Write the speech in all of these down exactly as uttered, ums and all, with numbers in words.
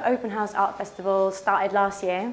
Glasgow Open House Art Festival started last year.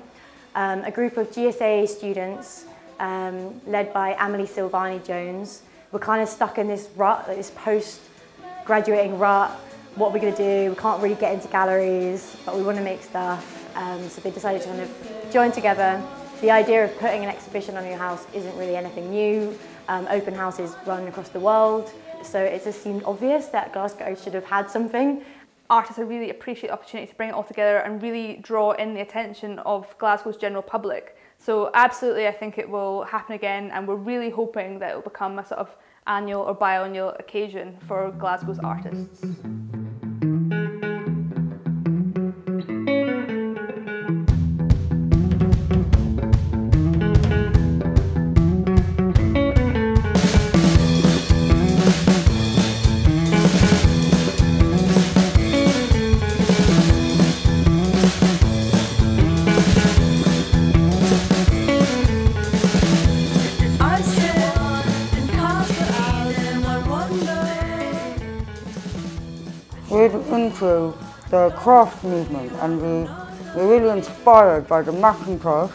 Um, a group of G S A students, um, led by Amelie Silvani-Jones, were kind of stuck in this rut, like this post-graduating rut. What are we going to do? We can't really get into galleries, but we want to make stuff. Um, so they decided to kind of join together. The idea of putting an exhibition on your house isn't really anything new. Um, open houses run across the world. So it just seemed obvious that Glasgow should have had something. Artists, I really appreciate the opportunity to bring it all together and really draw in the attention of Glasgow's general public. So absolutely, I think it will happen again, and we're really hoping that it will become a sort of annual or biennial occasion for Glasgow's artists. Into the craft movement, and we were really inspired by the Mackintosh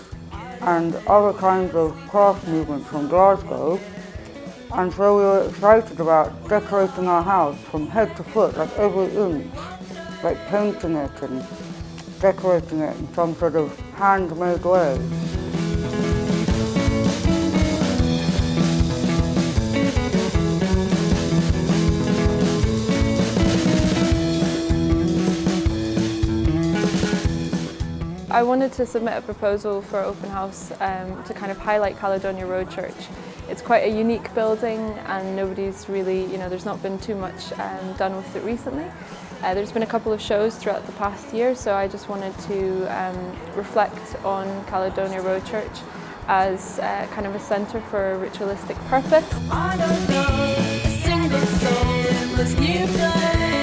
and other kinds of craft movement from Glasgow, and so we were excited about decorating our house from head to foot, like every inch, like painting it and decorating it in some sort of handmade way. I wanted to submit a proposal for open house um, to kind of highlight Caledonia Road Church. It's quite a unique building, and nobody's really, you know, there's not been too much um, done with it recently. Uh, there's been a couple of shows throughout the past year, so I just wanted to um, reflect on Caledonia Road Church as uh, kind of a centre for ritualistic purpose. I don't know a single soul in this new place.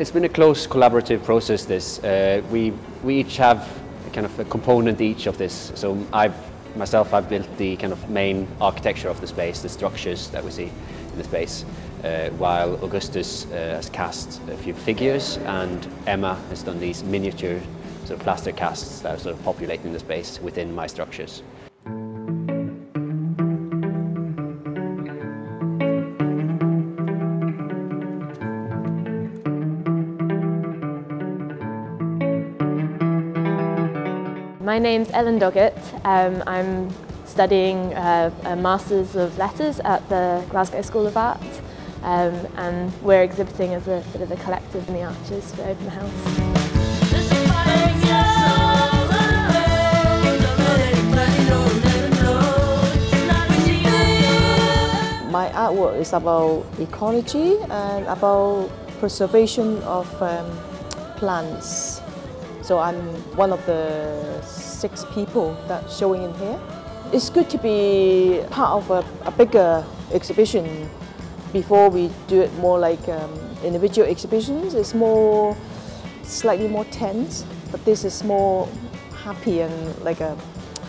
It's been a close collaborative process, this. Uh, we, we each have a kind of a component each of this. So I've, myself, I've built the kind of main architecture of the space, the structures that we see in the space, uh, while Augustus uh, has cast a few figures, and Emma has done these miniature sort of plaster casts that are sort of populating the space within my structures. My name's Ellen Doggett. Um, I'm studying uh, a Masters of Letters at the Glasgow School of Art, um, and we're exhibiting as a bit of a collective in the Arches for Open House. My artwork is about ecology and about preservation of um, plants. So I'm one of the six people that's showing in here. It's good to be part of a, a bigger exhibition. Before we do it more like um, individual exhibitions, it's more, slightly more tense, but this is more happy and like a,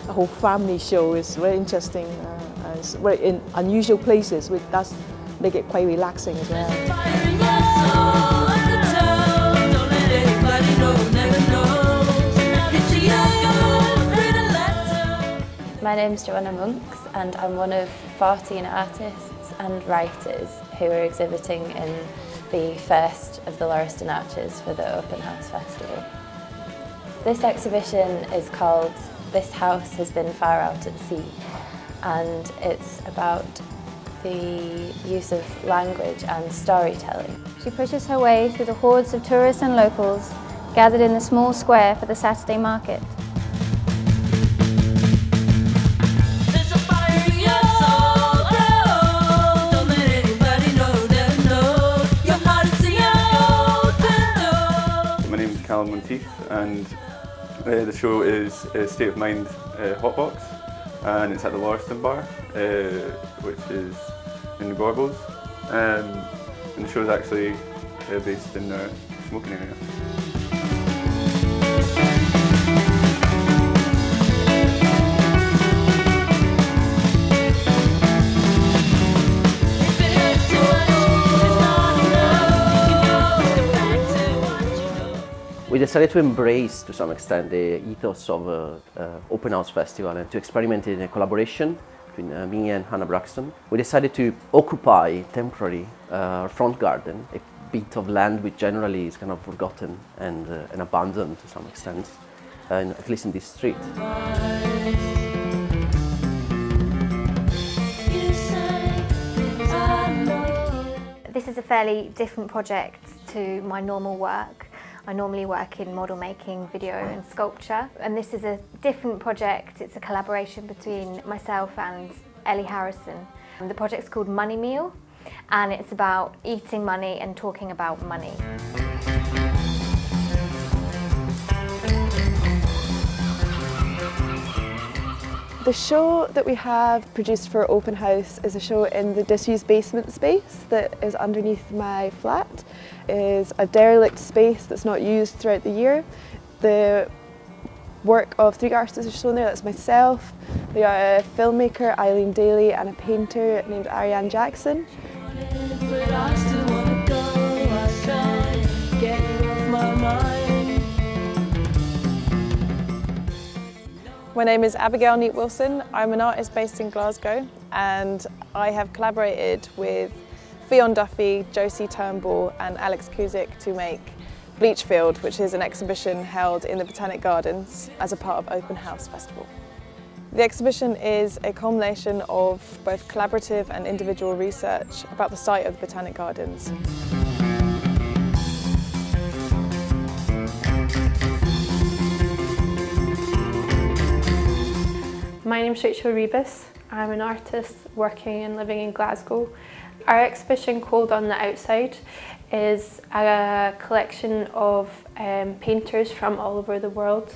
a whole family show. It's very interesting, uh, it's very in unusual places, which does make it quite relaxing as well. My name's Joanna Monks, and I'm one of fourteen artists and writers who are exhibiting in the first of the Lauriston Arches for the Open House Festival. This exhibition is called This House Has Been Far Out at Sea, and it's about the use of language and storytelling. She pushes her way through the hordes of tourists and locals gathered in the small square for the Saturday market. And uh, the show is uh, State of Mind uh, Hotbox, and it's at the Lauriston Bar, uh, which is in the Gorgos, um, and the show is actually uh, based in the smoking area. We decided to embrace, to some extent, the ethos of an uh, open house festival and to experiment in a collaboration between uh, me and Hannah Braxton. We decided to occupy temporarily uh, our front garden, a bit of land which generally is kind of forgotten and, uh, and abandoned to some extent, and at least in this street. This is a fairly different project to my normal work. I normally work in model making, video and sculpture, and this is a different project. It's a collaboration between myself and Ellie Harrison. The project's called Money Meal, and it's about eating money and talking about money. The show that we have produced for Open House is a show in the disused basement space that is underneath my flat. It is a derelict space that's not used throughout the year. The work of three artists is shown there. That's myself, they are a filmmaker, Eileen Daly, and a painter named Ariane Jackson. My name is Abigail Neat Wilson. I'm an artist based in Glasgow, and I have collaborated with Fion Duffy, Josie Turnbull and Alex Kuzik to make Bleachfield, which is an exhibition held in the Botanic Gardens as a part of Open House Festival. The exhibition is a culmination of both collaborative and individual research about the site of the Botanic Gardens. My name's Rachel Rebus. I'm an artist working and living in Glasgow. Our exhibition, Called On the Outside, is a collection of um, painters from all over the world.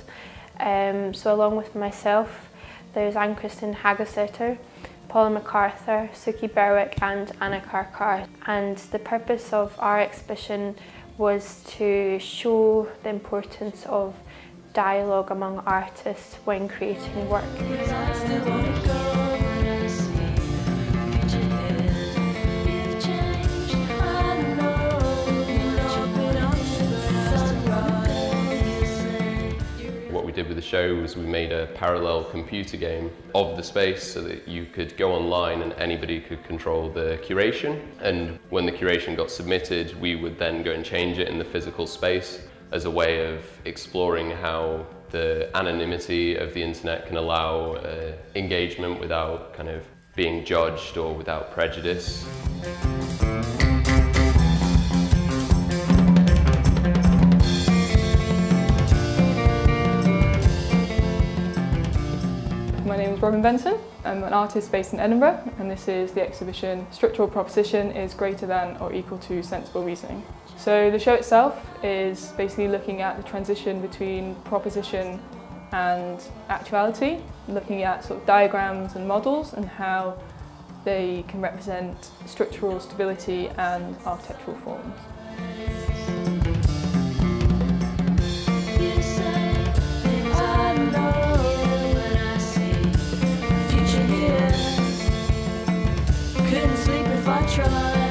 Um, so along with myself, there's Anne Kristin Hagelsetter, Paula MacArthur, Suki Berwick and Anna Carcar. And the purpose of our exhibition was to show the importance of dialogue among artists when creating work. What we did with the show was we made a parallel computer game of the space so that you could go online and anybody could control the curation. And when the curation got submitted, we would then go and change it in the physical space, as a way of exploring how the anonymity of the internet can allow uh, engagement without kind of being judged or without prejudice. My name is Robin Benson. I'm an artist based in Edinburgh, and this is the exhibition Structural Proposition is Greater Than or Equal to Sensible Reasoning. So the show itself is basically looking at the transition between proposition and actuality, looking at sort of diagrams and models and how they can represent structural stability and architectural forms. Couldn't sleep if I tried.